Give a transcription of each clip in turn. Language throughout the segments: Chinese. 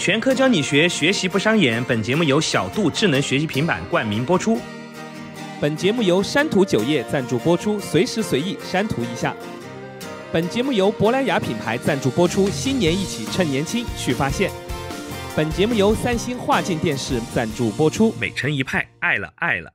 全科教你学，学习不伤眼。本节目由小度智能学习平板冠名播出。本节目由山图酒业赞助播出，随时随意山图一下。本节目由珀莱雅品牌赞助播出，新年一起趁年轻去发现。本节目由三星画境电视赞助播出，美成一派，爱了爱了。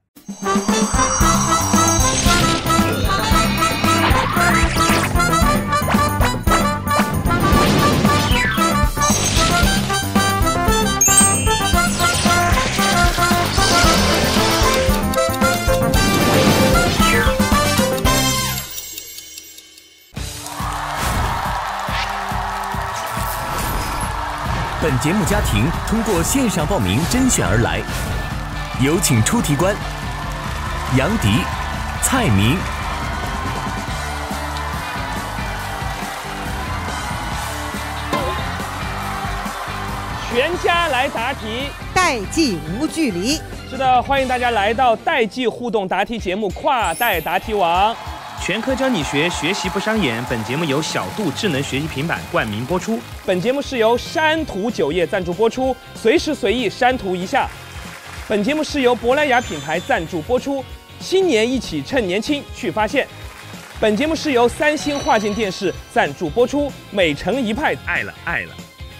本节目家庭通过线上报名甄选而来，有请出题官杨迪、蔡明。全家来答题，代际无距离。是的，欢迎大家来到代际互动答题节目《跨代答题王》，全科教你学，学习不伤眼。本节目由小度智能学习平板冠名播出。本节目是由山图酒业赞助播出，随时随意山图一下。本节目是由珀莱雅品牌赞助播出，新年一起趁年轻去发现。本节目是由三星画境电视赞助播出，美成一派，爱了爱了。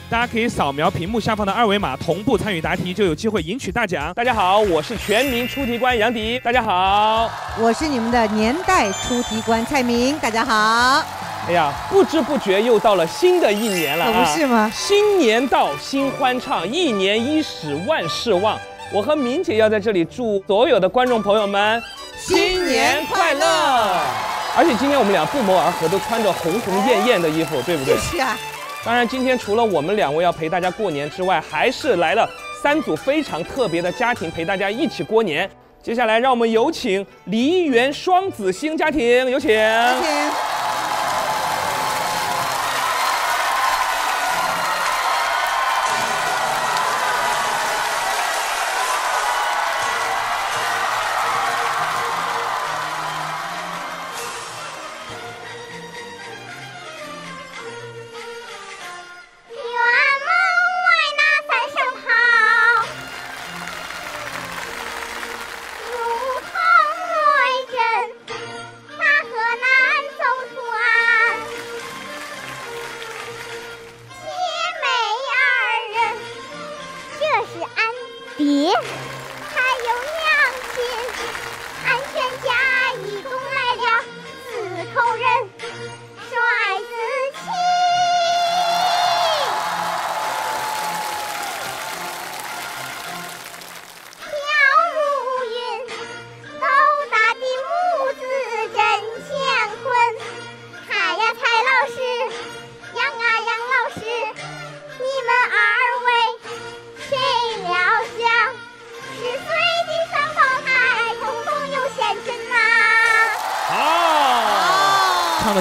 大家可以扫描屏幕下方的二维码，同步参与答题，就有机会赢取大奖。大家好，我是全民出题官杨迪。大家好，我是你们的年代出题官蔡明。大家好。哎呀，不知不觉又到了新的一年了，可不是吗？新年到，新欢唱，一年伊始，万事旺。我和明姐要在这里祝所有的观众朋友们新年快乐。而且今天我们俩不谋而合，都穿着红红艳艳的衣服，对不对？是啊。当然，今天除了我们两位要陪大家过年之外，还是来了三组非常特别的家庭陪大家一起过年。接下来，让我们有请梨园双子星家庭，有请。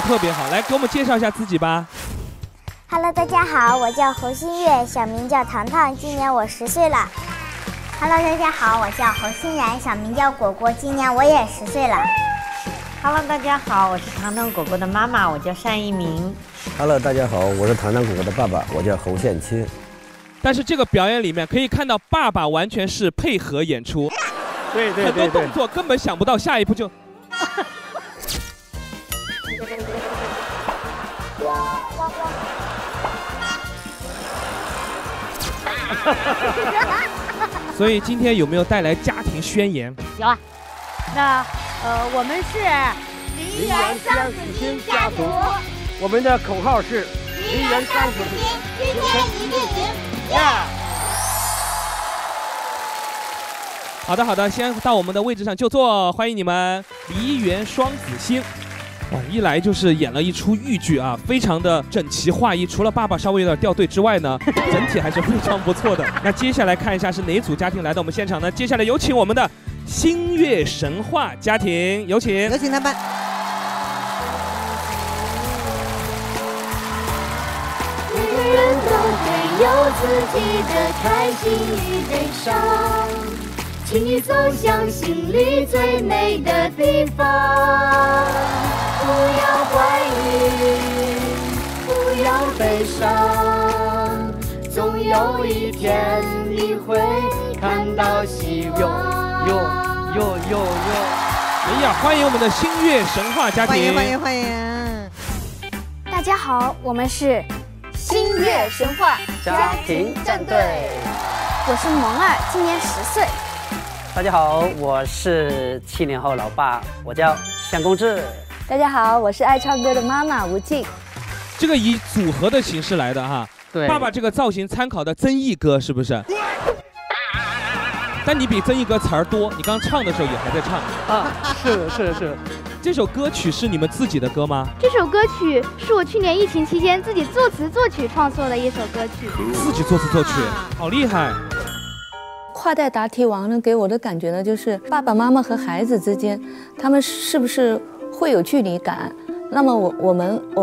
特别好，来给我们介绍一下自己吧。Hello， 大家好，我叫侯新月，小名叫糖糖，今年我10岁了。Hello， 大家好，我叫侯欣然，小名叫果果，今年我也10岁了。Hello， 大家好，我是糖糖果果的妈妈，我叫单一鸣。Hello， 大家好，我是糖糖果果的爸爸，我叫侯宪钦。但是这个表演里面可以看到，爸爸完全是配合演出，对，很多动作根本想不到下一步就。所以今天有没有带来家庭宣言？有啊，那我们是梨园双子星家族，我们的口号是梨园双子星，今天一定赢！好的，先到我们的位置上就坐，欢迎你们，梨园双子星。哇，一来就是演了一出豫剧啊，非常的整齐划一，除了爸爸稍微有点掉队之外呢，整体还是非常不错的。那接下来看一下是哪组家庭来到我们现场呢？接下来有请我们的星月神话家庭，有请他们。每个人都会有自己的开心与悲伤，请你走向心里最美的地方。不要怀疑，不要悲伤，总有一天你会看到希望。哎呀，欢迎我们的星月神话家庭！欢迎欢迎欢迎！大家好，我们是星月神话家庭战队。我是萌儿，今年10岁。大家好，我是70后老爸，我叫向公志。大家好，我是爱唱歌的妈妈吴静。这个以组合的形式来的哈。 对，爸爸这个造型参考的曾毅哥是不是？但你比曾毅哥词儿多，你刚唱的时候也还在唱啊！是。这首歌曲是你们自己的歌吗？这首歌曲是我去年疫情期间自己作词作曲创作的一首歌曲。自己作词作曲，好厉害！跨代答题王呢，给我的感觉呢，就是爸爸妈妈和孩子之间，他们是不是会有距离感？那么我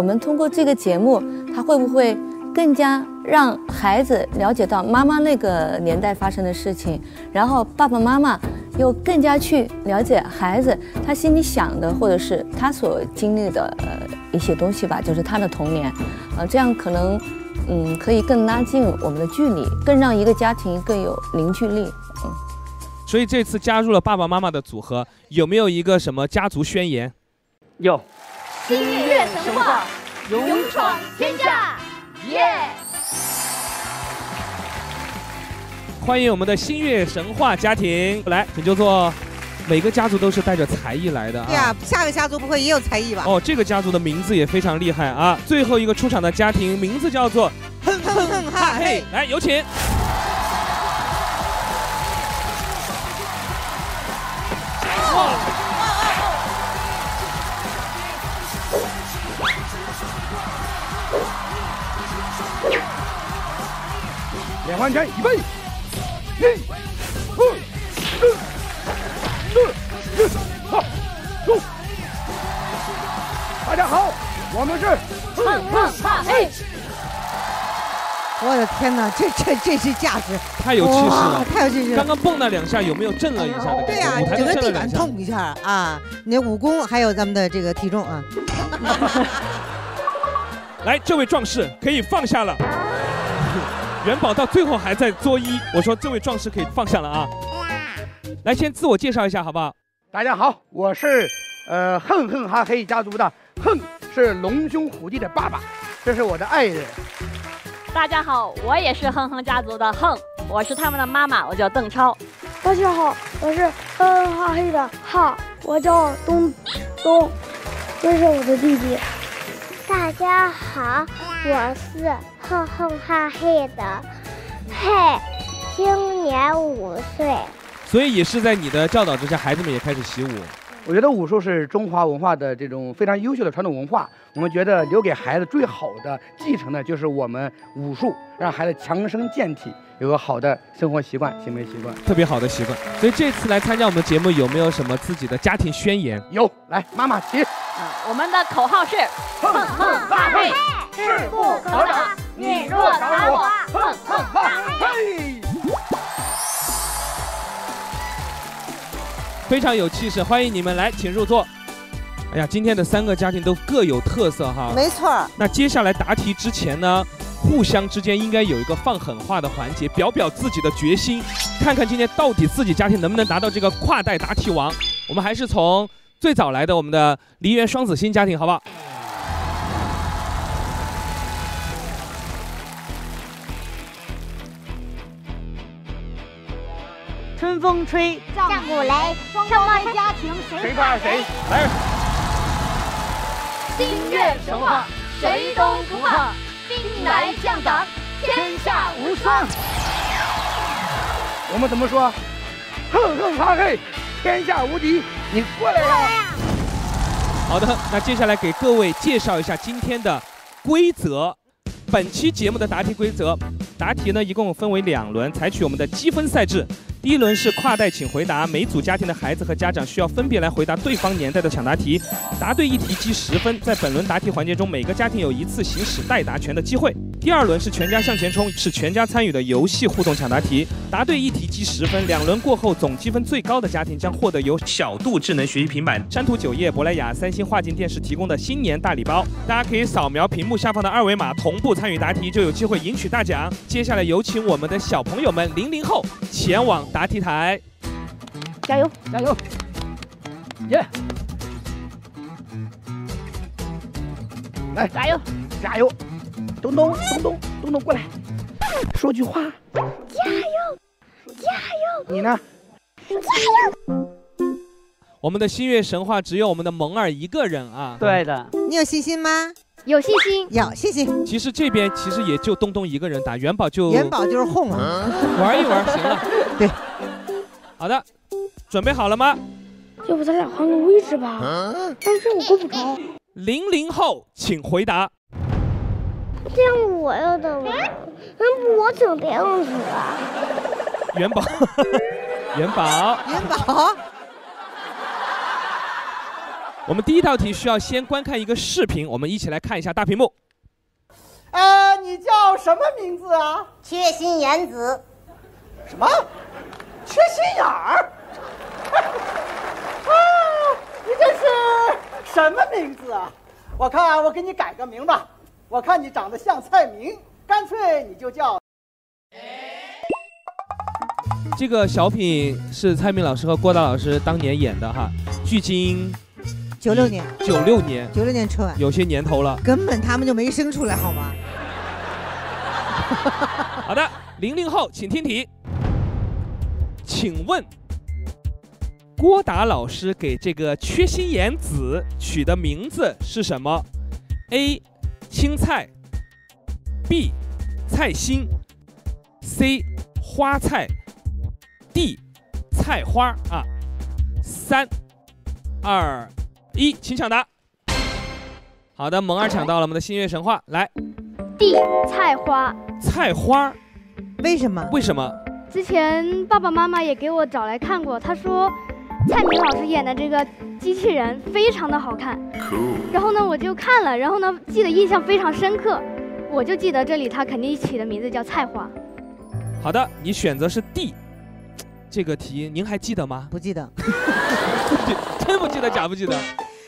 们通过这个节目，他会不会？ 更加让孩子了解到妈妈那个年代发生的事情，然后爸爸妈妈又更加去了解孩子他心里想的，或者是他所经历的一些东西吧，就是他的童年，这样可能可以更拉近我们的距离，更让一个家庭更有凝聚力。所以这次加入了爸爸妈妈的组合，有没有一个什么家族宣言？有，星月神话，勇闯天下。 欢迎我们的星月神话家庭来，请就坐。每个家族都是带着才艺来的啊。对啊，下个家族不会也有才艺吧？哦，这个家族的名字也非常厉害啊。最后一个出场的家庭名字叫做哼哼哼哈嘿，来有请。哇！ 2万元一倍，大家好，我们是哼哼哈嘿。我的天哪，这是架势，太有气势了，太有气势了。刚刚蹦那2下，有没有震了一下的？对呀，整个地板痛一下啊！你的武功还有咱们的这个体重啊。来，这位壮士可以放下了。 元宝到最后还在作揖，我说这位壮士可以放下了啊！来，先自我介绍一下好不好？大家好，我是哼哼哈嘿家族的哼，是龙兄虎弟的爸爸，这是我的爱人。大家好，我也是哼哼家族的哼，我是他们的妈妈，我叫邓超。大家好，我是哼哼哈嘿的哈，我叫东东，这是我的弟弟。大家好，我是。 哼哼哈嘿的，嘿，今年5岁，所以也是在你的教导之下，孩子们也开始习武。我觉得武术是中华文化的这种非常优秀的传统文化。我们觉得留给孩子最好的继承的就是我们武术，让孩子强身健体，有个好的生活习惯、行为习惯，特别好的习惯。所以这次来参加我们节目，有没有什么自己的家庭宣言？有，来，妈妈起。我们的口号是哼哼哈嘿，势不可挡。 你若打我，哼哼哈嘿！非常有气势，欢迎你们来，请入座。哎呀，今天的3个家庭都各有特色哈。没错。那接下来答题之前呢，互相之间应该有一个放狠话的环节，表表自己的决心，看看今天到底自己家庭能不能拿到这个跨代答题王。我们还是从最早来的我们的梨园双子星家庭，好不好？ 春风吹，战鼓擂，双胞胎家庭谁怕谁？来，星月神话，谁都不怕，兵来将挡，天下无双。我们怎么说？哼哼哈嘿，天下无敌。你过来呀！好的，那接下来给各位介绍一下今天的规则。本期节目的答题规则，答题呢一共分为2轮，采取我们的积分赛制。第一轮是跨代请回答，每组家庭的孩子和家长需要分别来回答对方年代的抢答题，答对一题积10分。在本轮答题环节中，每个家庭有一次行使代答权的机会。第二轮是全家向前冲，是全家参与的游戏互动抢答题，答对一题积10分。两轮过后，总积分最高的家庭将获得由小度智能学习平板、山图酒业、珀莱雅、三星画境电视提供的新年大礼包。大家可以扫描屏幕下方的二维码，同步参与答题，就有机会赢取大奖。接下来有请我们的小朋友们00后前往答题台，加油加油！耶！来，加油加油！东东东东东东过来，说句话。加油加油！你呢？加油！我们的新月神话只有我们的萌儿一个人啊。对的。你有信心吗？有信心，有信心。其实这边其实也就东东一个人打，元宝就是哄啊，玩一玩行了。对，好的，准备好了吗？要不咱俩换个位置吧？但是我够不着。00后，请回答。这样我要怎么？我怎么样子啊？元宝。我们第一道题需要先观看一个视频，我们一起来看一下大屏幕。你叫什么名字啊？缺心眼子。什么？缺心眼儿？啊，你这是什么名字啊？我看啊，我给你改个名吧。我看你长得像蔡明，干脆你就叫。这个小品是蔡明老师和郭达老师当年演的哈，距今。96年，96年春晚，有些年头了，根本他们就没生出来，好吗？好的，00后，请听题，请问郭达老师给这个缺心眼子取的名字是什么 ？A. 青菜 ，B. 菜心 ，C. 花菜 ，D. 菜花啊！3、2、1，请抢答。好的，萌儿抢到了我们的新月神话，来。D 菜花。菜花，为什么？为什么？之前爸爸妈妈也给我找来看过，他说蔡明老师演的这个机器人非常的好看。Cool。然后呢，我就看了，然后呢，记得印象非常深刻，我就记得这里他肯定起的名字叫菜花。好的，你选择是 D。这个题您还记得吗？不记得。真不记得，假不记得。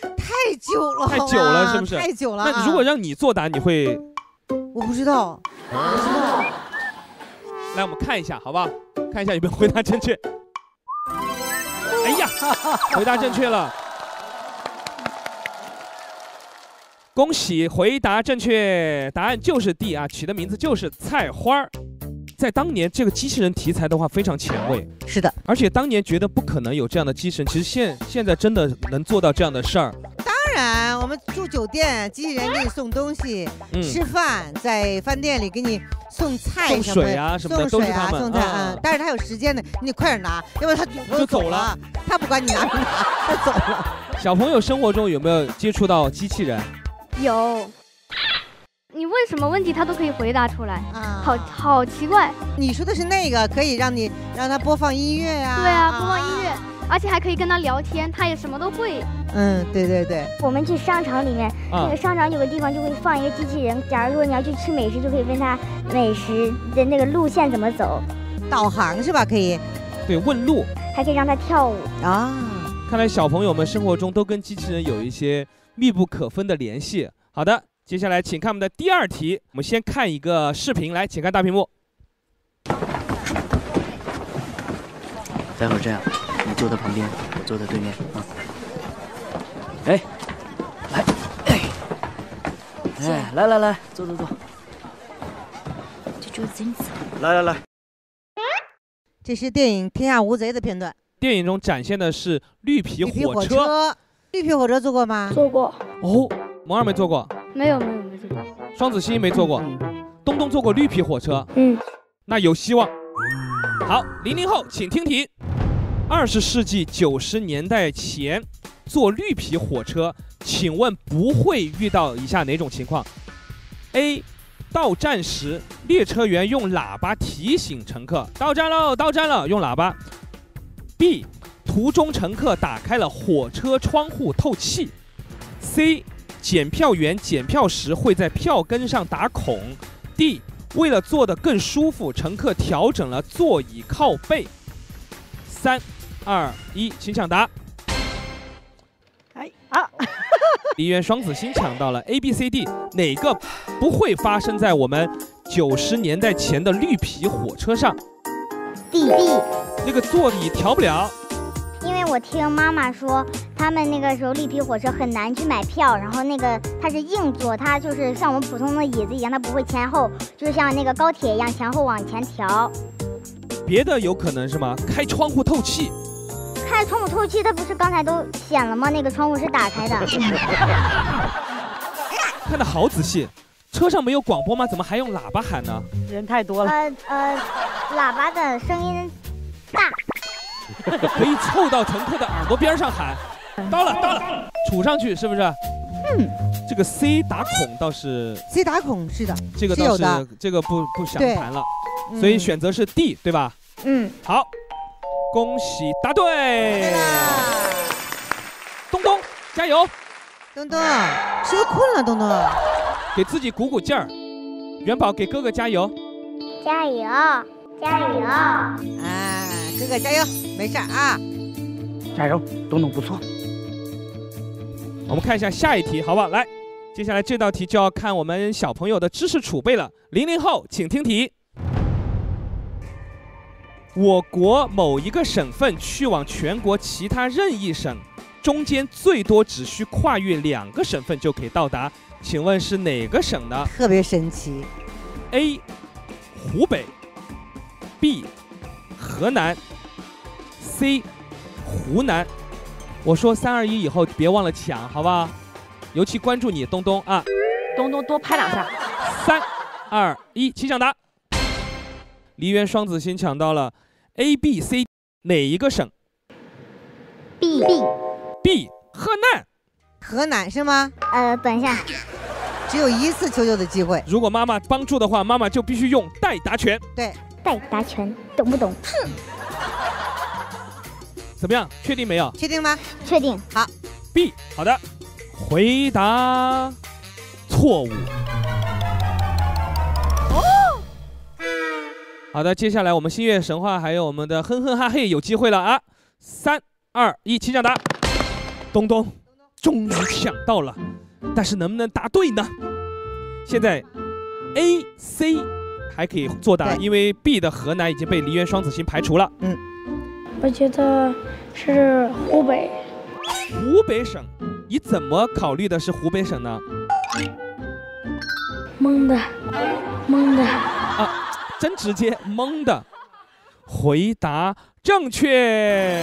太久了，太久了，是不是？太久了。那如果让你作答，你会？我不知道，我不知道。来，我们看一下，好不好？看一下有没有回答正确。哎呀，回答正确了，恭喜回答正确，答案就是 D 啊，取的名字就是菜花儿。在当年，这个机器人题材的话非常前卫，是的，而且当年觉得不可能有这样的机器人，其实现在真的能做到这样的事儿。当然，我们住酒店，机器人给你送东西，吃饭在饭店里给你送菜什么、送水啊什么的，都是他们。送菜啊，但是他有时间的，你得快点拿，要不然他就走了。他不管你拿不拿，他走了。小朋友生活中有没有接触到机器人？有。你问什么问题，他都可以回答出来啊，好奇怪。你说的是那个可以让他播放音乐呀？对啊，播放音乐，而且还可以跟他聊天，他也什么都会。嗯，对对对。我们去商场里面，那个商场有个地方就会放一个机器人，假如说你要去吃美食，就可以问他美食的那个路线怎么走，导航是吧？可以。对，问路。还可以让他跳舞啊！看来小朋友们生活中都跟机器人有一些密不可分的联系。好的。接下来，请看我们的第二题。我们先看一个视频，来，请看大屏幕。待会儿这样，你坐在旁边，我坐在对面啊。哎，来，哎，来，坐，这桌子真脏。来，这是电影《天下无贼》的片段。电影中展现的是绿皮火车。绿皮火车坐过吗？坐过。哦，萌儿没坐过。没有坐过，双子星没坐过，东东坐过绿皮火车，那有希望。好，00后，请听题：20世纪90年代前坐绿皮火车，请问不会遇到以下哪种情况？A. 到站时，列车员用喇叭提醒乘客到站喽，到站了，用喇叭。B. 途中乘客打开了火车窗户透气。C. 检票员检票时会在票根上打孔。D. 为了坐得更舒服，乘客调整了座椅靠背。3、2、1，请抢答。 梨园双子星抢到了 A、B、C、D， 哪个不会发生在我们90年代前的绿皮火车上 ？D。那个座椅调不了，因为我听妈妈说，他们那个时候绿皮火车很难去买票，然后那个它是硬座，它就是像我们普通的椅子一样，它不会前后，就是像那个高铁一样前后往前调。别的有可能是吗？开窗户透气。 开窗户透气，它不是刚才都显了吗？那个窗户是打开的。看得好仔细，车上没有广播吗？怎么还用喇叭喊呢？人太多了。喇叭的声音大，可以凑到乘客的耳朵边上喊。到了，到了，杵上去是不是？嗯。这个 C 打孔倒是。C 打孔是的。这个倒是，这个不详谈了，所以选择是 D 对吧？嗯。好。 恭喜答对！东东，加油！东东，是不是困了？东东，给自己鼓鼓劲儿。元宝，给哥哥加油！加油！加油！啊，哥哥加油，没事啊。加油，东东不错。我们看一下下一题，好不好？来，接下来这道题就要看我们小朋友的知识储备了。00后，请听题。 我国某一个省份去往全国其他任意省，中间最多只需跨越2个省份就可以到达，请问是哪个省呢？特别神奇。A. 湖北 B. 河南 C. 湖南。我说3、2、1以后别忘了抢，好不好？尤其关注你东东啊！东东多拍2下。3、2、1，请抢答。梨园双子星抢到了。 A、B、C 哪一个省 ？B 河南，河南是吗？等一下，只有一次求救的机会。如果妈妈帮助的话，妈妈就必须用代答权。对，代答权，懂不懂？怎么样？确定没有？确定吗？确定。好 ，B 好的，回答错误。哦。 好的，接下来我们星月神话还有我们的哼哼哈嘿有机会了啊！3、2、1，请抢答。东东终于抢到了，但是能不能答对呢？现在 A、C 还可以作答，因为 B 的河南已经被梨园双子星排除了。嗯，我觉得是湖北。湖北省，你怎么考虑的是湖北省呢？蒙的，蒙的啊。 真直接，懵的，回答正确。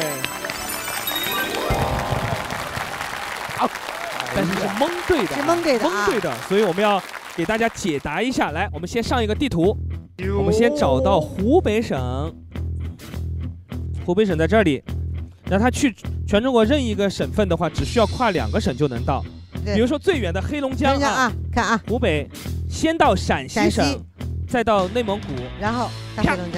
好，但是是蒙对的，是蒙对的，蒙对的。所以我们要给大家解答一下。来，我们先上一个地图，我们先找到湖北省。湖北省在这里，那他去全中国任意一个省份的话，只需要跨2个省就能到。比如说最远的黑龙江啊，看啊，湖北先到陕西省。 再到内蒙古，然后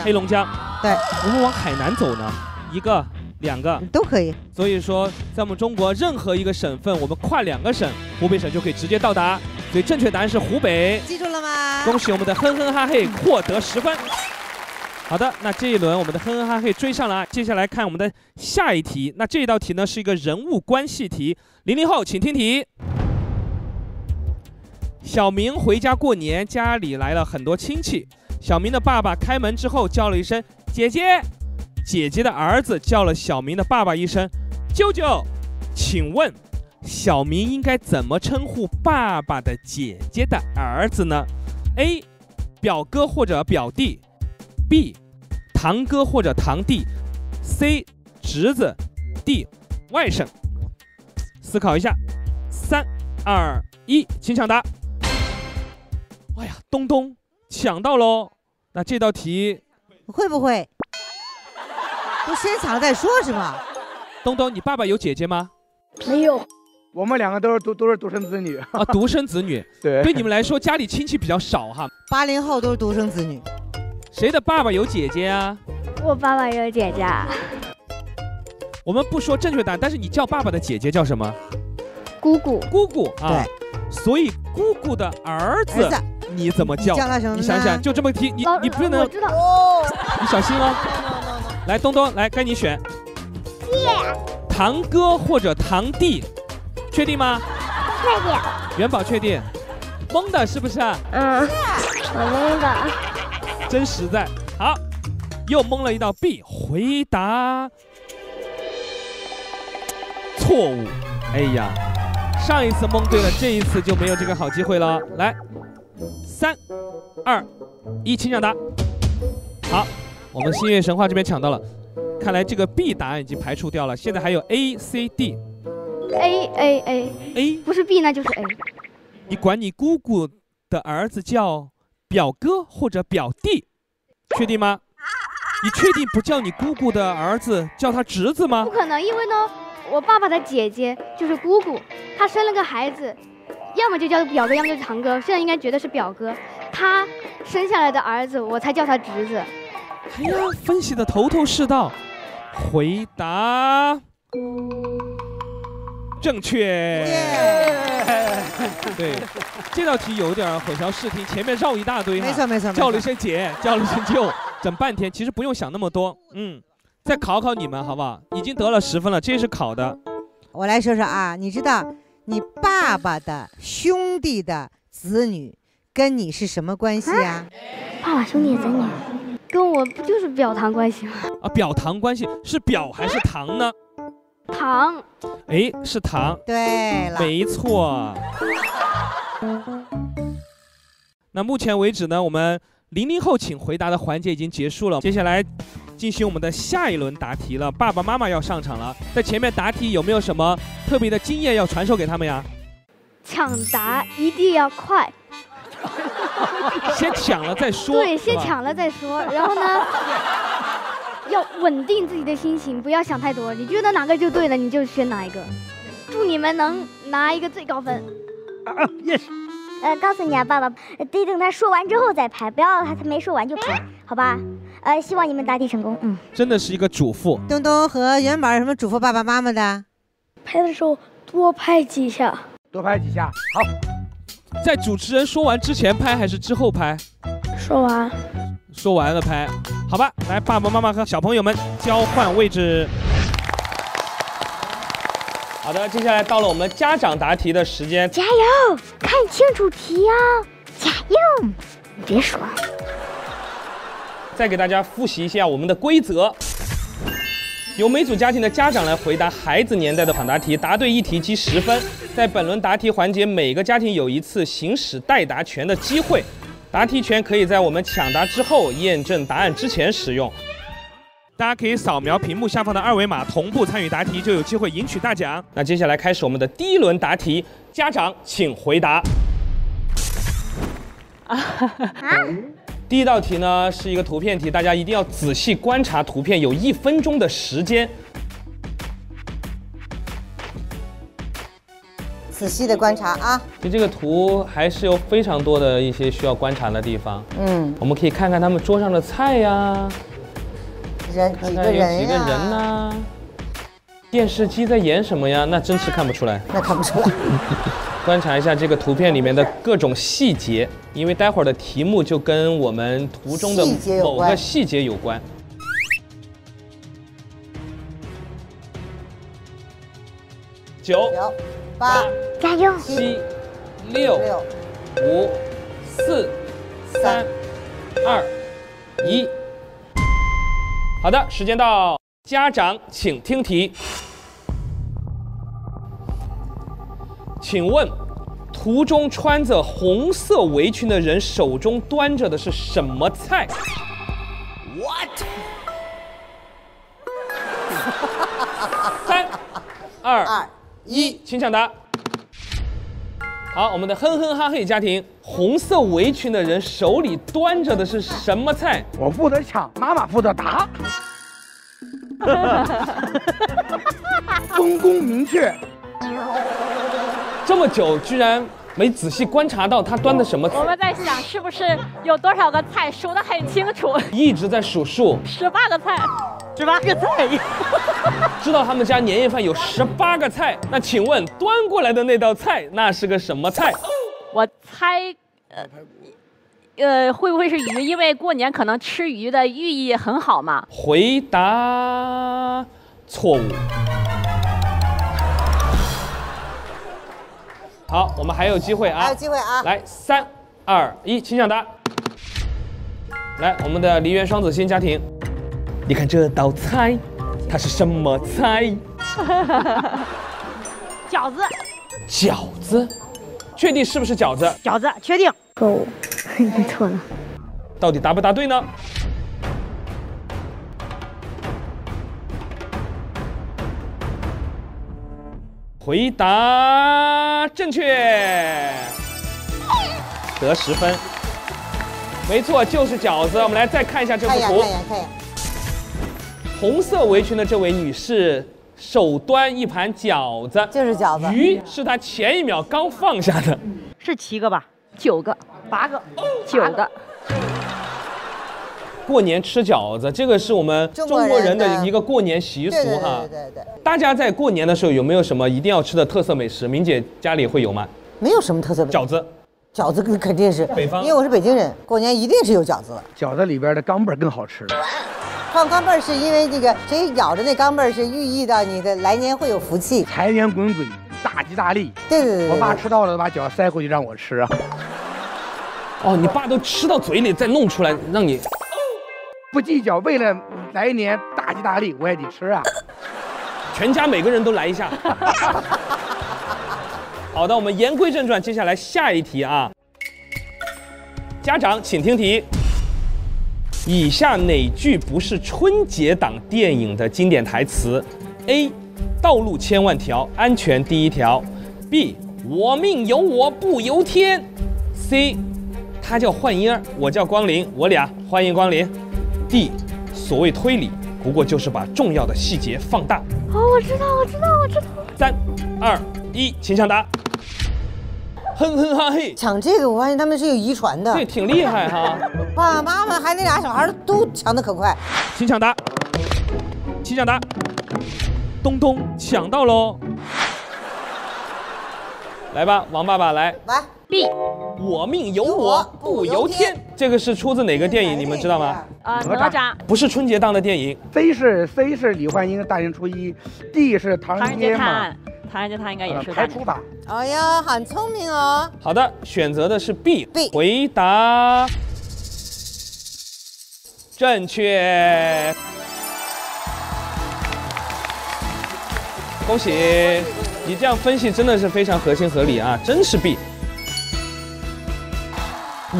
黑龙江，对，我们往海南走呢，1个、2个都可以。所以说，在我们中国任何一个省份，我们跨2个省，湖北省就可以直接到达。所以正确答案是湖北，记住了吗？恭喜我们的哼哼哈嘿获得10分。好的，那这一轮我们的哼哼哈嘿追上了啊。接下来看我们的下一题，那这一道题呢是一个人物关系题。00后，请听题。 小明回家过年，家里来了很多亲戚。小明的爸爸开门之后叫了一声“姐姐”，姐姐的儿子叫了小明的爸爸一声“舅舅”。请问，小明应该怎么称呼爸爸的姐姐的儿子呢 ？A. 表哥或者表弟 ；B. 堂哥或者堂弟 ；C. 侄子 ；D. 外甥。思考一下，3、2、1，请抢答。 哎呀，东东抢到喽！那这道题会不会都先抢了再说是吧？东东，你爸爸有姐姐吗？没有。我们两个都是独生子女啊，独生子女。对，对你们来说家里亲戚比较少哈。80后都是独生子女。谁的爸爸有姐姐啊？我爸爸有姐姐。我们不说正确答案，但是你叫爸爸的姐姐叫什么？姑姑。姑姑啊。对。所以姑姑的儿子你怎么叫？你叫他什么？你想想，就这么提，你不能。我知道。你小心哦。来，东东，来，该你选。弟。堂哥或者堂弟。 确定吗？确定。元宝确定，蒙的是不是？嗯，我蒙的。真实在。好，又蒙了一道 B， 回答错误。哎呀，上一次蒙对了，这一次就没有这个好机会了。来，3、2、1，请抢答。好，我们星月神话这边抢到了，看来这个 B 答案已经排除掉了，现在还有 A、C、D。 A 不是 B 那就是 A。你管你姑姑的儿子叫表哥或者表弟，确定吗？你确定不叫你姑姑的儿子叫他侄子吗？不可能，因为呢，我爸爸的姐姐就是姑姑，她生了个孩子，要么就叫表哥，要么就是堂哥。现在应该觉得是表哥，他生下来的儿子，我才叫他侄子。哎呀，分析的头头是道，回答。 正确。对，这道题有点混淆视听，前面绕一大堆，没错，叫了一声姐，叫了一声舅，整半天，其实不用想那么多，嗯，再考考你们好不好？已经得了10分了，这是考的。我来说说啊，你知道你爸爸的兄弟的子女跟你是什么关系啊？爸爸兄弟子女跟我不就是表堂关系吗？啊，表堂关系是表还是堂呢？ 堂，哎，是堂，对了，没错。那目前为止呢，我们00后请回答的环节已经结束了，接下来进行我们的下一轮答题了。爸爸妈妈要上场了，在前面答题有没有什么特别的经验要传授给他们呀？抢答一定要快。 先抢了再说。对，先抢了再说。然后呢，要稳定自己的心情，不要想太多。你觉得哪个就对了，你就选哪一个。祝你们能拿一个最高分。Yes。告诉你啊，爸爸，得等他说完之后再拍，不要他没说完就拍，好吧？希望你们答题成功。嗯，真的是一个嘱咐。东东和元宝有什么嘱咐爸爸妈妈的？拍的时候多拍几下。多拍几下，好。 在主持人说完之前拍还是之后拍？说完了拍，好吧，来，爸爸妈妈和小朋友们交换位置。好的，接下来到了我们家长答题的时间。加油，看清楚题哦！加油，你别说。再给大家复习一下我们的规则。 由每组家庭的家长来回答孩子年代的抢答题，答对一题积10分。在本轮答题环节，每个家庭有一次行使代答权的机会，答题权可以在我们抢答之后、验证答案之前使用。大家可以扫描屏幕下方的二维码，同步参与答题，就有机会赢取大奖。那接下来开始我们的第一轮答题，家长请回答。第一道题呢是一个图片题，大家一定要仔细观察图片，有1分钟的时间。仔细的观察啊！其实这个图还是有非常多的一些需要观察的地方。嗯，我们可以看看他们桌上的菜呀，看看有几个人呐，电视机在演什么呀？那真是看不出来，那看不出来。观察一下这个图片里面的各种细节，因为待会儿的题目就跟我们图中的某个细节有关。9、8，加油！7、6、5、4、3、2、1。好的，时间到，家长请听题。 请问，图中穿着红色围裙的人手中端着的是什么菜 ？What？ 3、2、1，请抢答。好，我们的哼哼哈嘿家庭，红色围裙的人手里端着的是什么菜？我负责抢，妈妈负责答。分工明确。这么久居然没仔细观察到他端的什么菜。我们在想是不是有多少个菜数得很清楚，一直在数数。18个菜，18个菜。知道他们家年夜饭有18个菜，那请问端过来的那道菜那是个什么菜？我猜，会不会是鱼？因为过年可能吃鱼的寓意很好嘛。回答错误。好，我们还有机会啊！还有机会啊！来，3、2、1，请抢答。来，我们的梨园双子星家庭，你看这道菜，它是什么菜？饺子。饺子，确定是不是饺子？饺子，确定。狗，你错了。到底答不答对呢？回答正确，得10分。没错，就是饺子。我们来再看一下这幅图。红色围裙的这位女士手端一盘饺子，就是饺子。鱼是她前一秒刚放下的，是7个吧？9个，8个，9个。过年吃饺子，这个是我们中国人的一个过年习俗哈。对。大家在过年的时候有没有什么一定要吃的特色美食？明姐家里会有吗？没有什么特色美食。饺子。饺子肯定是北方，因为我是北京人，过年一定是有饺子的。饺子里边的钢镚儿更好吃。放钢镚儿是因为那个谁咬着那钢镚儿是寓意到你的来年会有福气，财源滚滚，大吉大利。对。我爸吃到了，把饺子塞回去让我吃啊。哦，你爸都吃到嘴里再弄出来让你。不计较，为了来一年大吉大利，我也得吃啊！全家每个人都来一下。好的，我们言归正传，接下来下一题啊。家长请听题：以下哪句不是春节档电影的经典台词 ？A. 道路千万条，安全第一条。B. 我命由我不由天。C. 他叫幻英儿，我叫光临，我俩欢迎光临。D， 所谓推理，不过就是把重要的细节放大。哦，我知道。3、2、1，请抢答。哼哼哈嘿，抢这个我发现他们是有遗传的，对，挺厉害哈。爸爸妈妈还那俩小孩都抢得可快。请抢答。东东抢到喽。来吧，王爸爸来。来 B。我命由我不由天，这个是出自哪个电影？你们知道吗？哪吒不是春节档的电影。C 是李焕英的《大年初一》，D 是《唐人街探案》，《唐人街探案》应该也是排除法。哎呀，很聪明哦。好的，选择的是 B。回答正确，恭喜！你这样分析真的是非常合情合理啊，真是 B。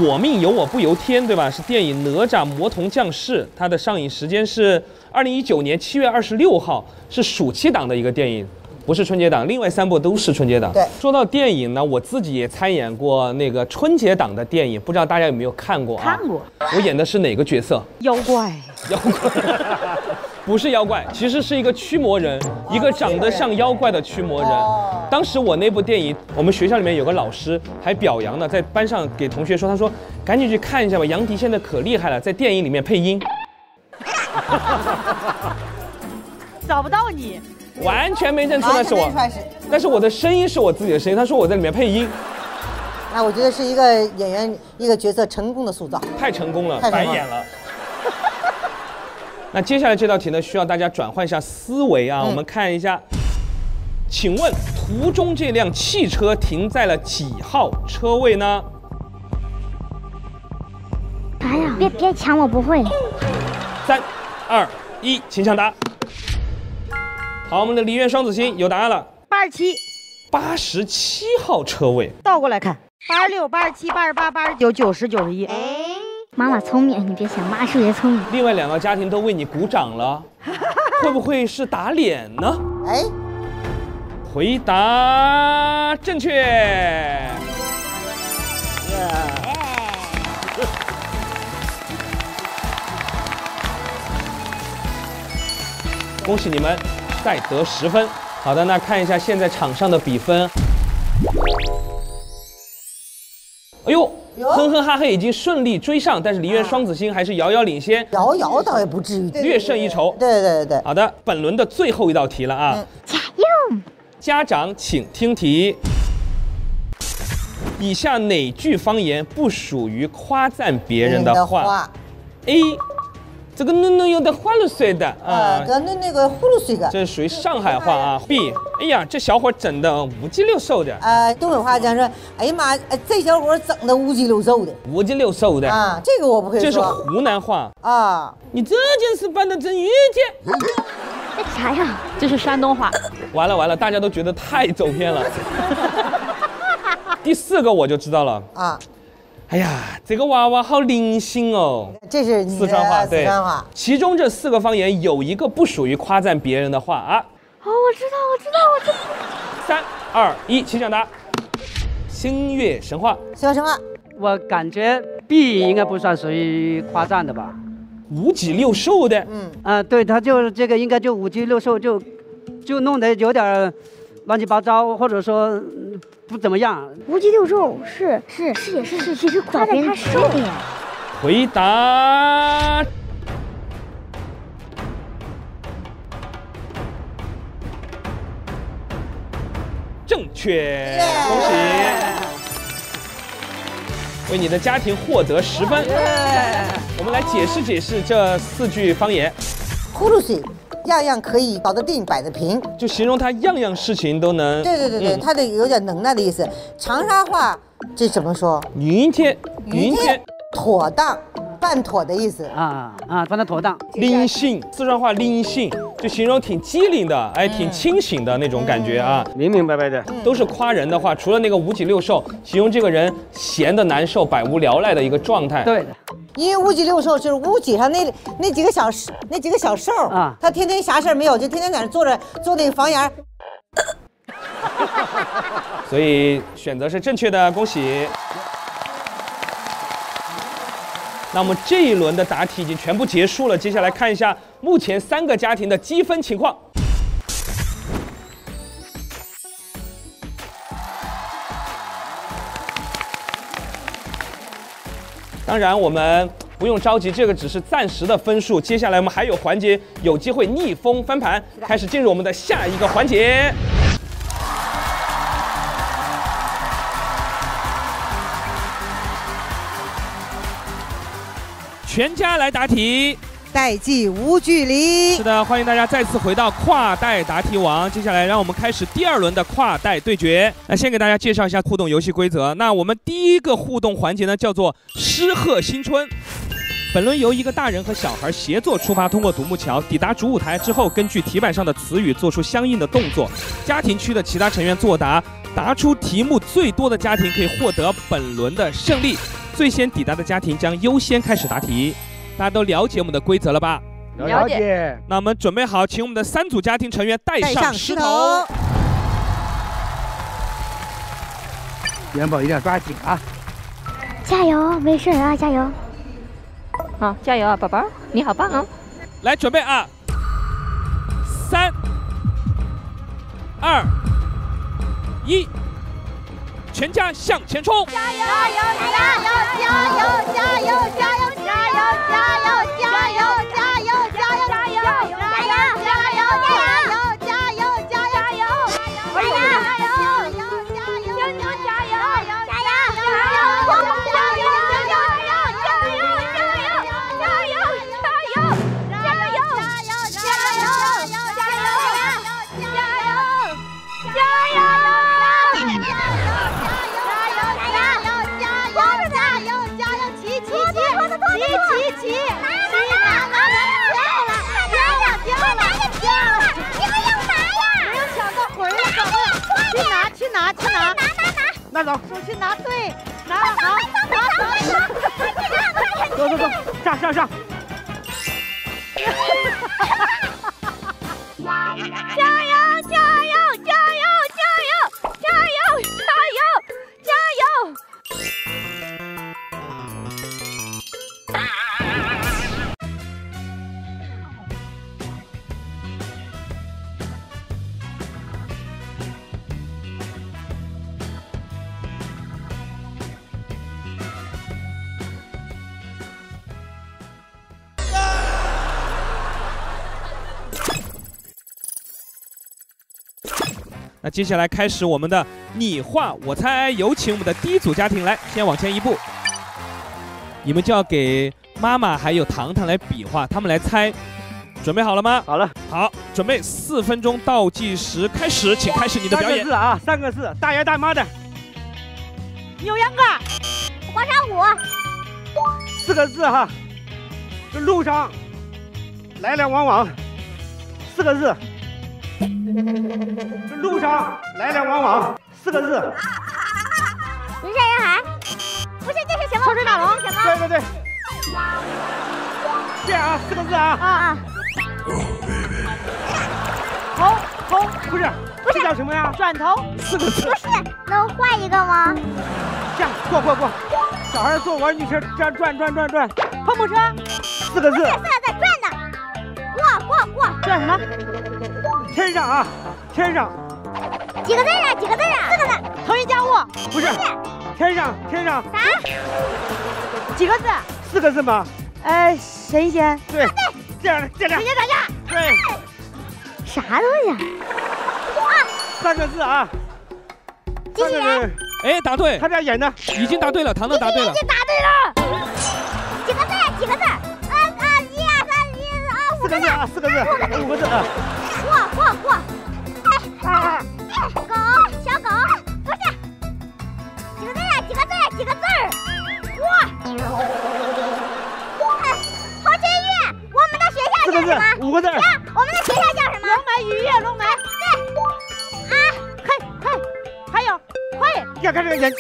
我命由我不由天，对吧？是电影《哪吒魔童降世》，它的上映时间是2019年7月26号，是暑期档的一个电影，不是春节档。另外3部都是春节档。对，说到电影呢，我自己也参演过那个春节档的电影，不知道大家有没有看过啊？看过。我演的是哪个角色？妖怪。不是妖怪，其实是一个驱魔人，一个长得像妖怪的驱魔人。当时我那部电影，我们学校里面有个老师还表扬呢，在班上给同学说，他说赶紧去看一下吧，杨迪现在可厉害了，在电影里面配音。找不到你，完全没认出来是我，但是我的声音是我自己的声音。他说我在里面配音。那我觉得是一个演员一个角色成功的塑造，太成功了，白演了。那接下来这道题呢，需要大家转换一下思维啊。我们看一下，请问途中这辆汽车停在了几号车位呢？哎呀，别抢，我不会。3、2、1，请抢答。好，我们的梨园双子星有答案了。87，87号车位。倒过来看，86、87、88、89、90、91。妈妈聪明，你别想，妈数学聪明。另外2个家庭都为你鼓掌了，会不会是打脸呢？哎，回答正确。恭喜你们，再得10分。好的，那看一下现在场上的比分。哎呦，哼哼哈嘿已经顺利追上，但是梨园双子星还是遥遥领先。遥遥倒也不至于，略胜一筹。对。好的，本轮的最后一道题了啊！加油！家长请听题。 以下哪句方言不属于夸赞别人的话 ？A， 这个囡囡有点花露水的啊，那个呼噜水的，这是属于上海话啊。B， 哎呀，这小伙整的五斤六瘦的。东北话讲说，哎呀妈，这小伙整的五斤六瘦的。五斤六瘦的啊，这个我不会说。这是湖南话啊，你这件事办得真遇见。这啥呀？这是山东话。完了，大家都觉得太走偏了。第四个我就知道了啊！哎呀，这个娃娃好灵性哦。这是四川话，对。其中这四个方言有一个不属于夸赞别人的话啊。哦，我知道。3、2、1，请抢答。星月神话。我感觉 B 应该不算属于夸赞的吧？五脊六兽的。对，他就是这个，应该就五脊六兽，就弄得有点乱七八糟，或者说。 不怎么样，无鸡六兽是，其实夸赞他瘦的呀。回答正确，恭喜！为你的家庭获得10分。我们来解释这4句方言。呼噜水。 样样可以搞得定，摆得平，就形容他样样事情都能。对，他得有点能耐的意思。长沙话这怎么说？明天，妥当，办妥的意思啊，办得妥当。灵性，四川话灵性，就形容挺机灵的，哎，挺清醒的那种感觉啊，明白的，都是夸人的话。除了那个五脊六兽，形容这个人闲得难受、百无聊赖的一个状态。对的。 因为五脊六兽就是屋脊上那几个小兽啊，他天天啥事儿没有，就天天在那坐着做那个房檐，所以选择是正确的，恭喜。那么这一轮的答题已经全部结束了，接下来看一下目前3个家庭的积分情况。 当然，我们不用着急，这个只是暂时的分数。接下来我们还有环节，有机会逆风翻盘。开始进入我们的下一个环节。全家来答题，代际无距离。是的，欢迎大家再次回到跨代答题王。接下来，让我们开始第2轮的跨代对决。那先给大家介绍一下互动游戏规则。那我们第1个互动环节呢，叫做 诗贺新春。本轮由一个大人和小孩协作出发，通过独木桥抵达主舞台之后，根据题板上的词语做出相应的动作。家庭区的其他成员作答，答出题目最多的家庭可以获得本轮的胜利。最先抵达的家庭将优先开始答题。大家都了解我们的规则了吧？了解。那我们准备好，请我们的3组家庭成员带上石头。元宝一定要抓紧啊！ 加油，没事啊，加油！好，加油啊，宝宝，你好棒啊！来，准备啊！3、2、1，全家向前冲！拿手去拿，对，拿，走，上，加油！那接下来开始我们的你画我猜，有请我们的第一组家庭来，先往前一步，你们就要给妈妈还有糖糖来比划，他们来猜。 准备好了吗？好了，好，准备4分钟倒计时开始，请开始你的表演。3个字啊，3个字，大爷大妈的。扭秧歌，广场舞。4个字哈，路上来来往往，4个字。路上来来往往，4个字。人山人海，不是这是什么？臭水马龙，什么？对对对。这样啊，4个字啊。啊啊。 头不是叫什么呀？转头4个字。不是，能换一个吗？这样过。小孩坐玩具车，这样转。碰碰车4个字。4个字，转的。过。转什么？天上啊，天上。几个字啊？4个字。腾云驾雾。不是。天上。啥？几个字？4个字吗？神仙。对。这样的。神仙打架。对。 啥东西啊？3个字啊！机器人，哎，答对！他这演的已经答对了，糖糖答对了，已经答对了。几个字？1、2、3、4、5个字啊，4个字，5个字啊。过。狗，小狗，不是。几个字？哇！侯振宇，我们的学校叫什么？5个字。我们的学校叫什么？ 鱼跃龙门，对，啊，快，还有，快，要看这个眼。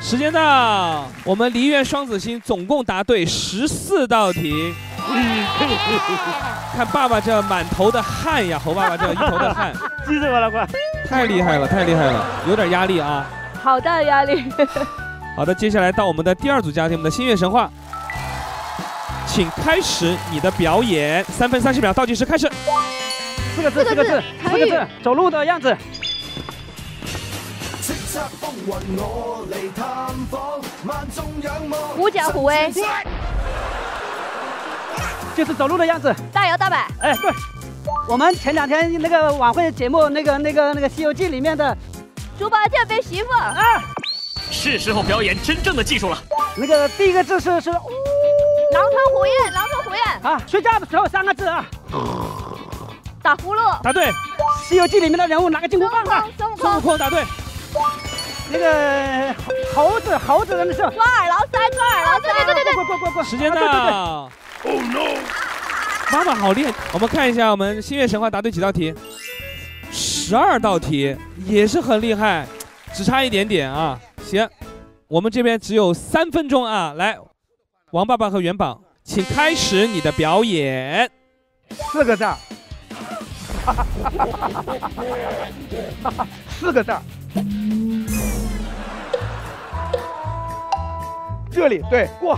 时间到，我们梨园双子星总共答对14道题。看爸爸这满头的汗呀，侯爸爸这一头的汗，急死我了，快！太厉害了，有点压力啊，好大的压力。好的，接下来到我们的第二组家庭，我们的星月神话。 请开始你的表演，3分30秒倒计时开始。4个字，走路的样子。狐假虎威，就是走路的样子。大摇大摆。哎，对，我们前2天那个晚会节目，那个《西游记》里面的猪八戒背媳妇。啊，是时候表演真正的技术了。那个第一个字是。 狼吞虎咽啊！睡觉的时候3个字啊！打呼噜，答对。《西游记》里面的人物拿个金箍棒啊！孙悟空，答对。那个猴子的那是抓耳挠腮，对。过。时间到。Oh no！ 妈妈好厉害！我们看一下，我们星月神话答对几道题？12道题，也是很厉害，只差一点点啊！行，我们这边只有3分钟啊，来。 王爸爸和元宝，请开始你的表演。4个字，4个字。这里对过。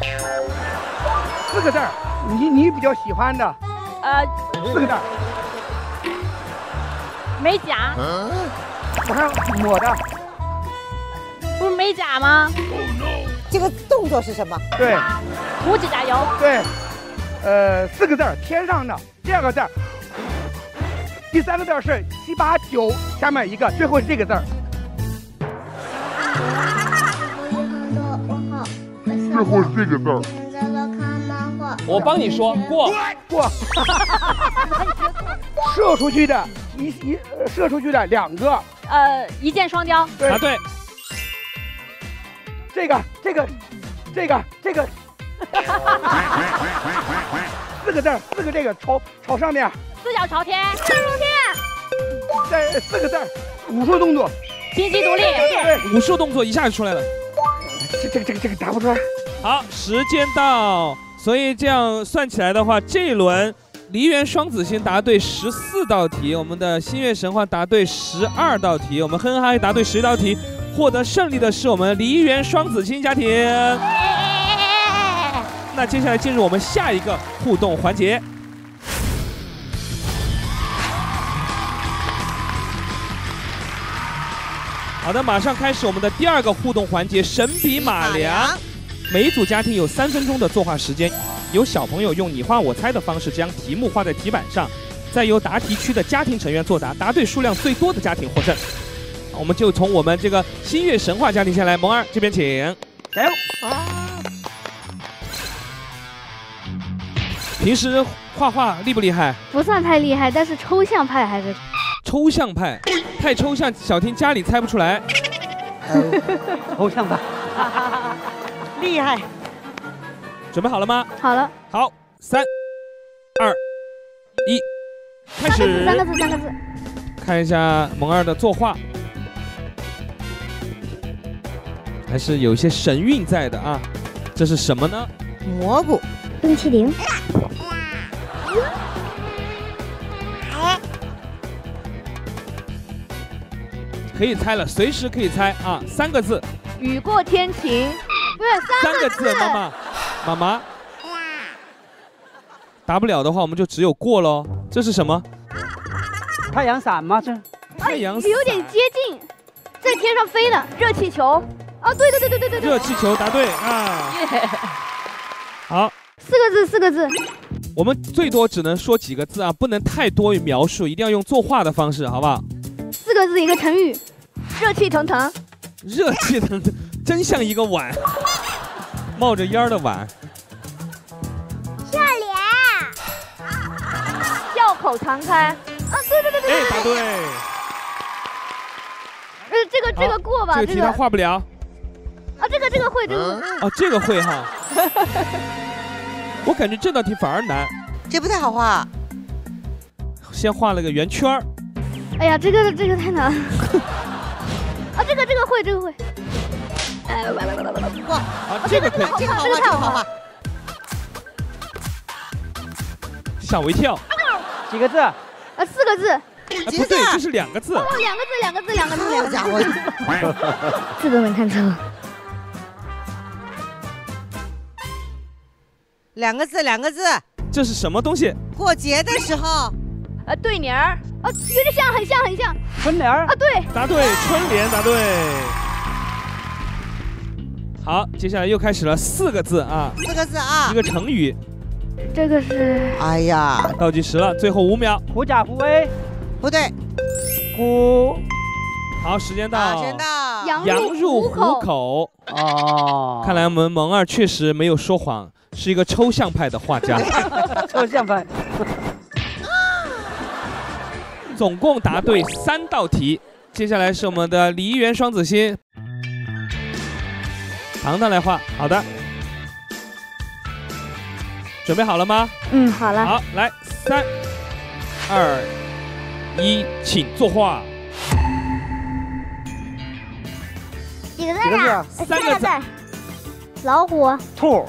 4个字，你比较喜欢的。4个字。美甲。我看抹的。不是美甲吗？ 这个动作是什么？对，涂指甲油。对，4个字，天上的。2个字，3个字是7、8、9，下面1个，最后这个字。最后这个字。我帮你说过。射出去的2个。一箭双雕。对。答对。 这个，4个字，4个朝上面，四脚朝天，上中天，在4个字，武术动作，金鸡独立，对，武术动作一下就出来了，这个答不出来。好，时间到，所以这样算起来的话，这一轮梨园双子星答对14道题，我们的星月神话答对12道题，我们哼嗨答对10道题。 获得胜利的是我们梨园双子星家庭。那接下来进入我们下一个互动环节。好的，马上开始我们的第2个互动环节——神笔马良。每一组家庭有3分钟的作画时间，由小朋友用你画我猜的方式将题目画在题板上。再由答题区的家庭成员作答，答对数量最多的家庭获胜。我们就从我们这个星月神话家庭先来，萌儿这边请，加油！啊！平时画画厉不厉害？不算太厉害，但是抽象派还是。抽象派，太抽象，小婷家里猜不出来。抽象派，厉害。准备好了吗？好了。好，3、2、1。 开始，三个字。看一下萌二的作画，还是有些神韵在的啊。这是什么呢？蘑菇，冰淇淋。可以猜了，随时可以猜啊。3个字。雨过天晴。不是3个字，妈妈。 答不了的话，我们就只有过喽。这是什么？太阳伞吗？这太阳伞有点接近，在天上飞的热气球。哦，对，热气球答对啊！好，4个字。我们最多只能说几个字啊，不能太多描述，一定要用作画的方式，好不好？4个字一个成语，热气腾腾。热气腾腾，真像一个碗，冒着烟的碗。 口常开啊，对，哎，答对。这个过吧，这个题他画不了。啊，这个会，哦，这个会哈。我感觉这道题反而难，这不太好画。先画了个圆圈儿。哎呀，这个太难了。啊，这个会，这个会。哇，啊，这个可以，这个太好画。吓我一跳。 几个字？4个字。不对，这是2个字。哦，2个字。好家伙，字都没看错。2个字。这是什么东西？过节的时候。对联儿。啊，有点像，很像。春联儿。啊，对。答对，春联答对。好，接下来又开始了，4个字啊。4个字啊。一个成语。 这个是，哎呀，倒计时了，最后5秒。狐假虎威，不对，好，时间到，羊入虎口。哦，看来我们萌二确实没有说谎，是一个抽象派的画家。抽象派。总共答对3道题，接下来是我们的梨园双子星，糖糖来画，好的。 准备好了吗？嗯，好了。好，来，3、2、1，请作画。几个字啊？3个字。老虎。兔。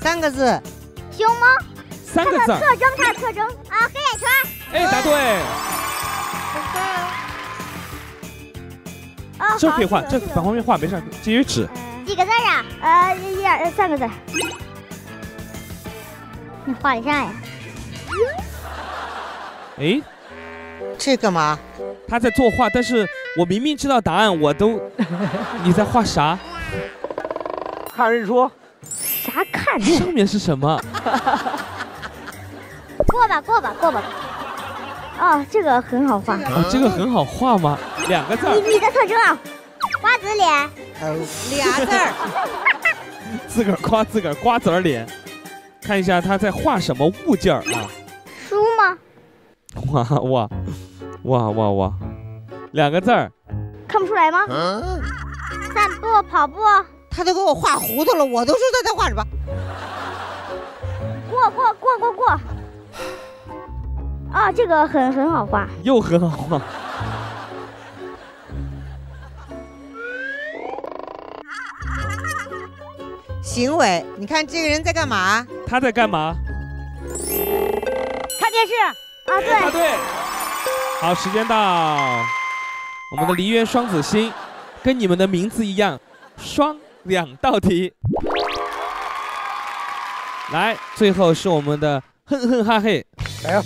3个字。熊猫。3个字。特征啊，黑眼圈。哎，答对。哦，这可以画，这反方面画没事，基于纸。几个字啊？3个字。 你画一下呀！哎，这干嘛？他在作画，但是我明明知道答案，我都……你在画啥？看日出。啥看日出？上面是什么？过吧。哦，这个很好画。哦，这个很好画吗？2个字。你的特征啊，瓜子脸。俩字儿。自个儿夸自个儿瓜子儿脸。 看一下他在画什么物件儿啊？书吗？哇！2个字儿，看不出来吗？散步、跑步。他都给我画糊涂了，我都说他在画什么。过。啊，这个很好画。又很好画。行为，你看这个人在干嘛？ 他在干嘛？看电视啊，对啊，对。好，时间到。我们的梨园双子星，跟你们的名字一样，2道题。来，最后是我们的哼哼哈嘿，来呀！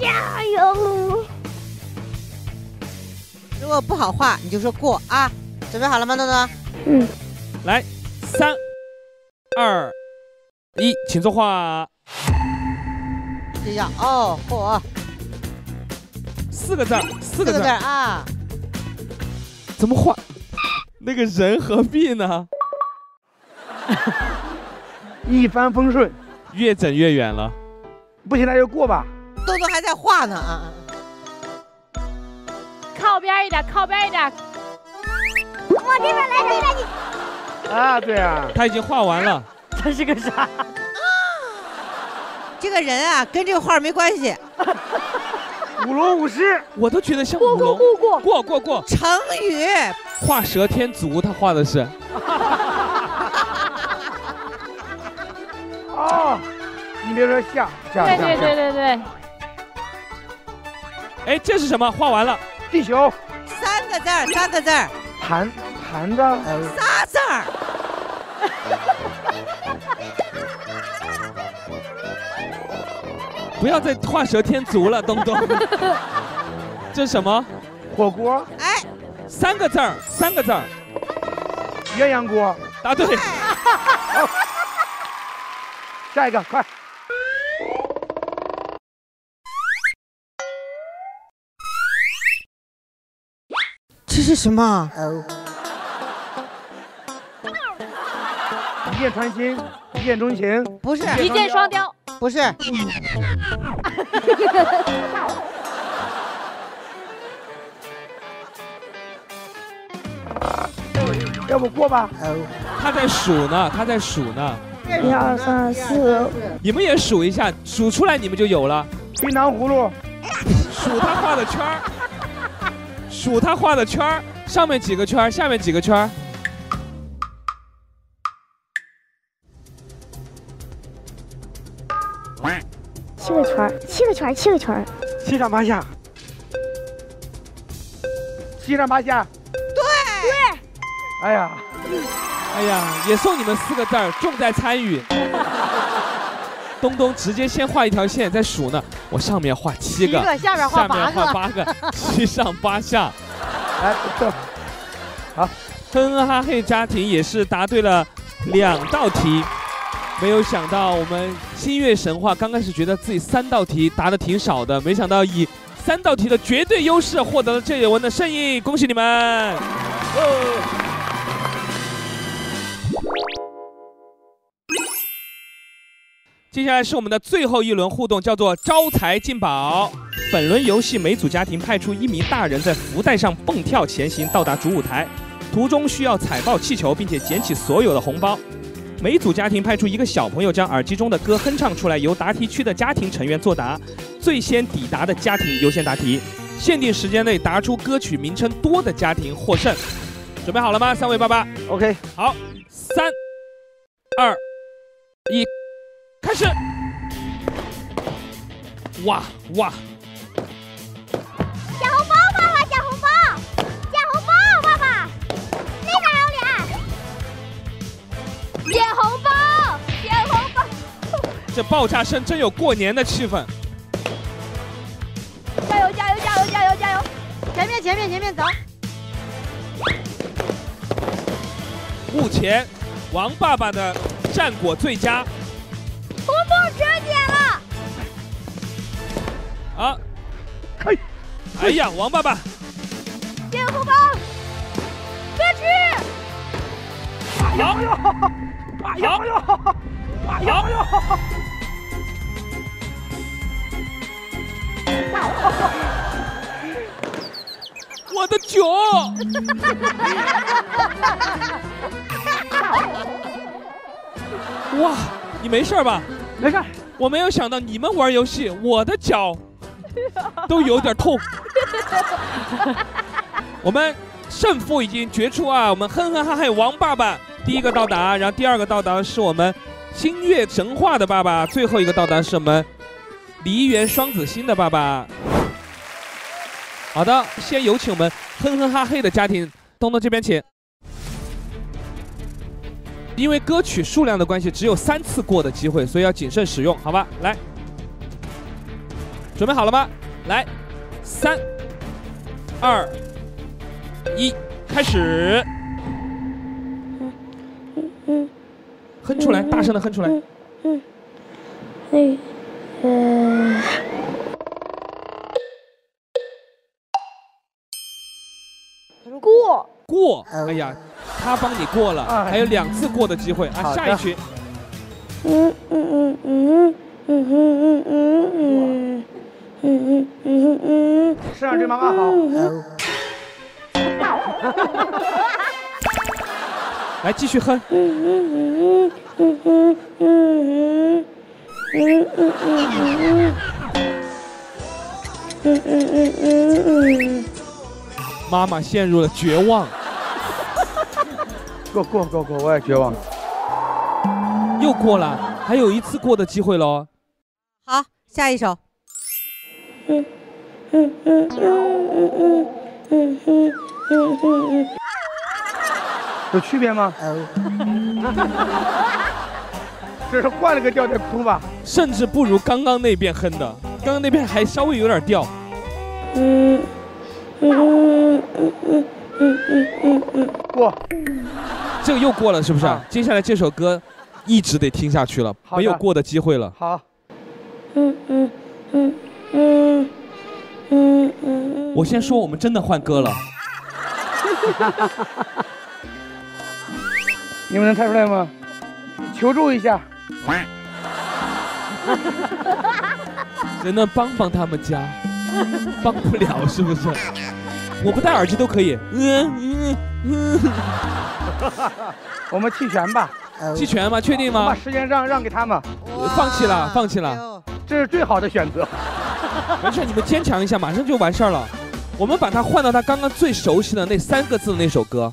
加油！如果不好画，你就说过啊。准备好了吗，豆豆？嗯。来，3、2。 1，请作画。一下哦，嚯！四个字啊！怎么画？那个人何必呢？一帆风顺，越整越远了。不行，那就过吧。豆豆还在画呢啊！靠边一点，靠边一点。往这边来，这边你。啊，对啊。他已经画完了。他是个啥？ 这个人啊，跟这个画没关系。舞龙舞狮，我都觉得像舞龙。过。成语，画蛇添足，他画的是。哦，你别说像。对。哎，这是什么？画完了。地球。三个字。盘子。仨字儿。不要再画蛇添足了，东东。这是什么？火锅。哎，三个字儿。鸳鸯锅。答对。下一个，快。这是什么？一箭穿心，一见钟情。不是。一箭双雕。 不是，要不过吧？他在数呢。1、2、3、4。你们也数一下，数出来你们就有了。冰糖葫芦。数他画的圈儿，上面几个圈，下面几个圈。 7个圈，七上八下，对。哎呀，也送你们4个字，重在参与。东东直接先画一条线，再数呢。我上面画7个，下面画八个，7上8下。来，好，哼哈嘿家庭也是答对了2道题。 没有想到，我们新月神话刚开始觉得自己3道题答的挺少的，没想到以3道题的绝对优势获得了这一轮的胜利，恭喜你们！接下来是我们的最后一轮互动，叫做招财进宝。本轮游戏每组家庭派出1名大人在福袋上蹦跳前行，到达主舞台，途中需要踩爆气球，并且捡起所有的红包。 每组家庭派出1个小朋友，将耳机中的歌哼唱出来，由答题区的家庭成员作答。最先抵达的家庭优先答题，限定时间内答出歌曲名称多的家庭获胜。准备好了吗？3位爸爸 ，OK， 好，3、2、1，开始！哇！小红包爸爸，小红包爸爸，那边有俩。小红包！这爆炸声真有过年的气氛。加油！前面走。目前，王爸爸的战果最佳。红包折叠了。啊！哎呀，王爸爸！捡红包！歌曲。我的酒！哇，你没事吧？没事。我没有想到你们玩游戏，我的脚都有点痛。我们胜负已经决出啊！我们哼哼哈嘿王爸爸。 第1个到达，然后第2个到达是我们星月神话的爸爸，最后一个到达是我们梨园双子星的爸爸。好的，先有请我们哼哼哈嘿的家庭，东东这边请。因为歌曲数量的关系，只有3次过的机会，所以要谨慎使用，好吧？来，准备好了吗？来，3、2、1，开始。 哼出来，大声的哼出来。过，哎呀，他帮你过了，还有2次过的机会啊！下一局。是啊，这妈妈好。来，继续哼。妈妈陷入了绝望。过，我也绝望。又过了，还有1次过的机会喽。好，下一首。有区别吗？这是换了个调再哭吧。甚至不如刚刚那遍哼的，刚刚那遍还稍微有点调。过，这个又过了是不是？接下来这首歌一直得听下去了，没有过的机会了。好。我先说，我们真的换歌了。你们能猜出来吗？求助一下。谁能帮帮他们家？帮不了是不是？我不戴耳机都可以。我们弃权吧。弃权吗？确定吗？把时间让给他们。放弃了。这是最好的选择。没事，你们坚强一下，马上就完事儿了。我们把它换到他刚刚最熟悉的那3个字的那首歌。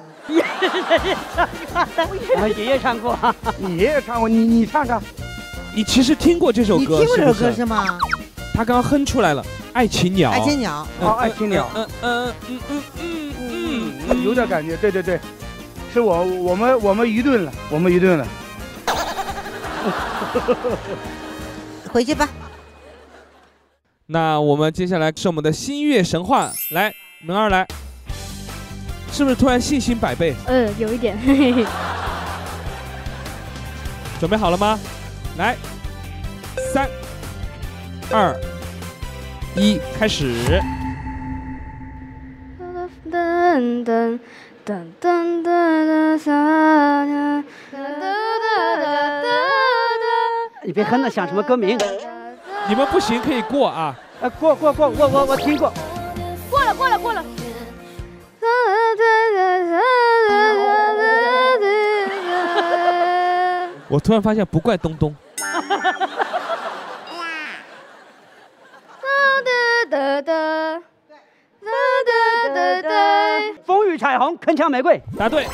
你爷爷唱过，你唱唱。你其实听过这首歌，你听过这首歌是吗？他刚刚哼出来了，《爱情鸟》。爱情鸟。哦，爱情鸟。有点感觉，对，是我们愚钝了，回去吧。那我们接下来是我们的星月神话，来，能儿来，是不是突然信心百倍？有一点。准备好了吗？来，3、2、1，开始。你别哼了，想什么歌名？你们不行可以过啊！过，我听过。过了。我突然发现不怪东东。风雨彩虹，铿锵玫瑰。答对。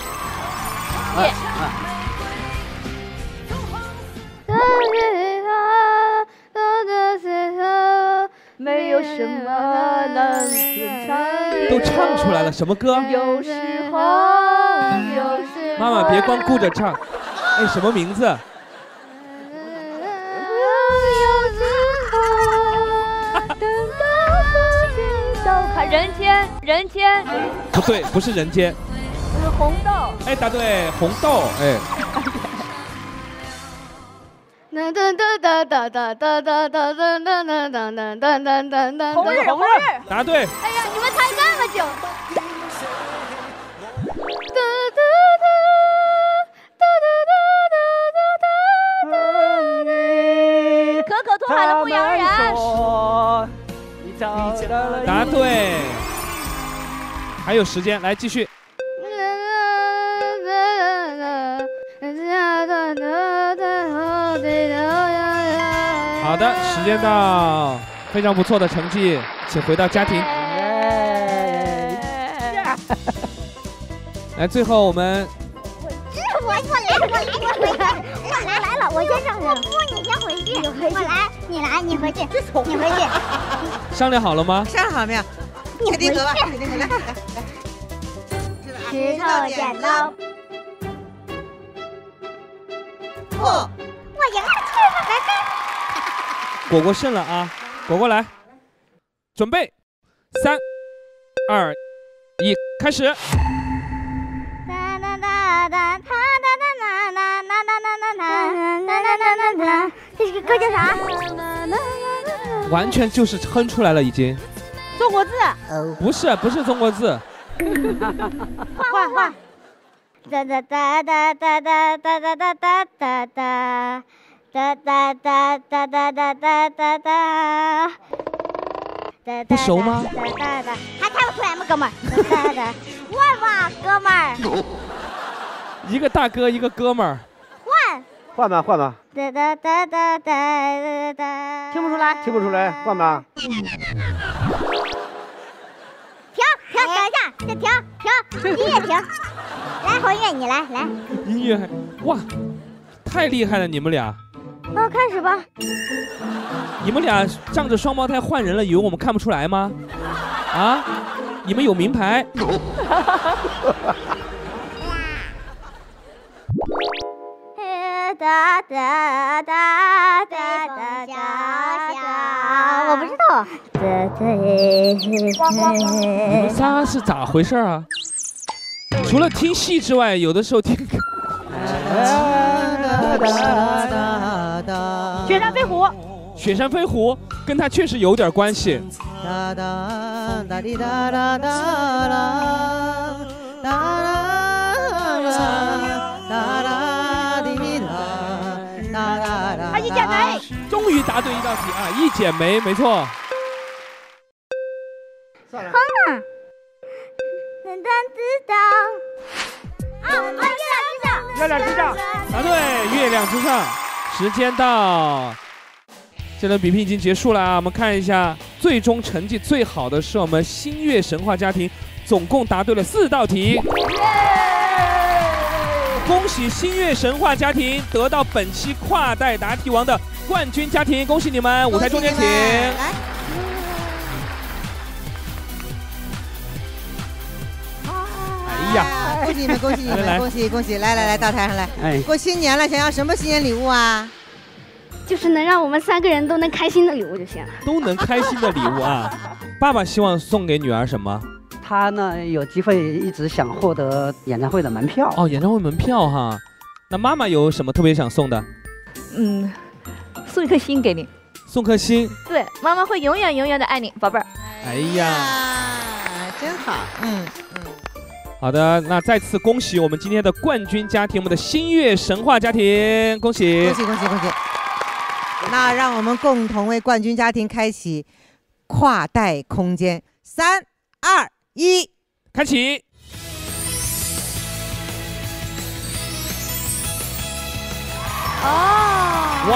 没有什么能掩藏。都唱出来了，什么歌？有时候，有时。妈妈别光顾着唱，哎，什么名字？人间。不对，不是人间。是红豆。哎，答对，红豆，哎。红日，答对。哎呀，你们猜这么久。可可托海的牧羊人。答对。还有时间，来继续。好的，时间到，非常不错的成绩，请回到家庭。来，最后我们，我来了，我先上去。不，你先回去，我来，你来，你回去，你回去。商量好了吗？商量好没有？开定格吧，开定格，来来来。石头剪刀布，我赢了，来来。果果胜了啊！果果来，准备，3、2、1，开始。 这个歌叫啥？完全就是哼出来了，已经。中国字？不是，不是中国字。换换。哒哒哒哒哒哒哒哒哒哒哒哒哒哒哒哒哒哒哒哒。不熟吗？还看不出来吗，哥们儿？问吧，哥们儿。一个大哥，一个哥们儿。 换吧，换吧。听不出来，听不出来，换吧。停，等一下，停，音乐停。来，侯月，你来来。音乐，哇，太厉害了，你们俩。那开始吧。你们俩仗着双胞胎换人了，以为我们看不出来吗？啊？你们有名牌？哒哒哒哒哒哒！我不知道。你们仨是咋回事啊？除了听戏之外，有的时候听。雪山飞狐。雪山飞狐跟他确实有点关系。哒哒哒滴哒哒哒啦哒啦哒啦。 啊！一剪梅，终于答对一道题啊！一剪梅，没错。算了。哼，能知道。啊！月亮之上。答对，月亮之上。时间到，这轮比拼已经结束了啊！我们看一下，最终成绩最好的是我们星月神话家庭，总共答对了4道题。 恭喜星月神话家庭得到本期跨代答题王的冠军家庭，恭喜你们！舞台中间请。来。哎呀！恭喜你们，恭喜你们，恭喜恭喜！来来来，到台上来。哎。过新年了，想要什么新年礼物啊？就是能让我们3个人都能开心的礼物就行了。都能开心的礼物啊！爸爸希望送给女儿什么？ 他呢有机会一直想获得演唱会的门票哦，演唱会门票哈。那妈妈有什么特别想送的？嗯，送1颗心给你。送1颗心。对，妈妈会永远永远的爱你，宝贝儿。哎呀，真好，嗯。好的，那再次恭喜我们今天的冠军家庭，我们的星月神话家庭，恭喜！恭喜恭喜恭喜！那让我们共同为冠军家庭开启跨代空间，3、2、1，开启！哦，哇，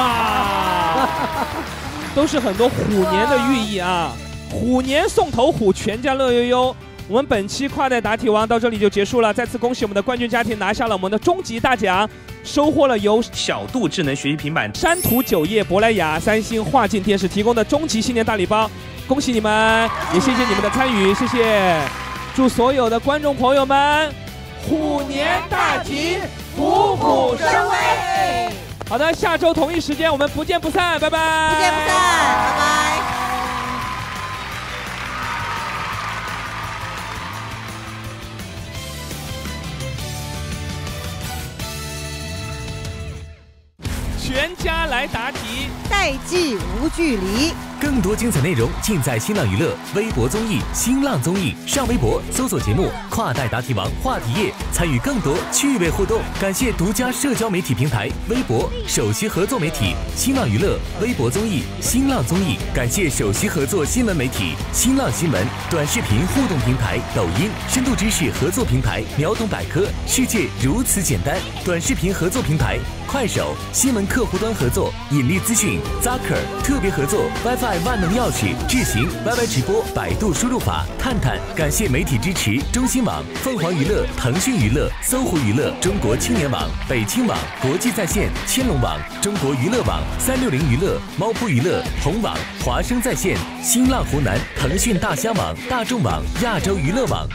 都是很多虎年的寓意啊！虎年送头虎，全家乐悠悠。我们本期跨代答题王到这里就结束了，再次恭喜我们的冠军家庭拿下了我们的终极大奖，收获了由小度智能学习平板、山图酒业、珀莱雅、3星画境电视提供的终极新年大礼包。 恭喜你们，也谢谢你们的参与，谢谢！祝所有的观众朋友们虎年大吉，虎虎生威。好的，下周同一时间我们不见不散，拜拜！不见不散，拜拜。全家来答题，代际无距离。 更多精彩内容尽在新浪娱乐微博综艺、新浪综艺。上微博搜索节目“跨代答题王”话题页，参与更多趣味互动。感谢独家社交媒体平台微博首席合作媒体新浪娱乐微博综艺、新浪综艺。感谢首席合作新闻媒体新浪新闻、短视频互动平台抖音、深度知识合作平台秒懂百科、世界如此简单短视频合作平台快手、新闻客户端合作、引力资讯、Zaker 特别合作 WiFi。在万能钥匙、智行、YY 直播、百度输入法、探探，感谢媒体支持：中新网、凤凰娱乐、腾讯娱乐、搜狐娱乐、中国青年网、北青网、国际在线、千龙网、中国娱乐网、360娱乐、猫扑娱乐、红网、华生在线、新浪湖南、腾讯大虾网、大众网、亚洲娱乐网。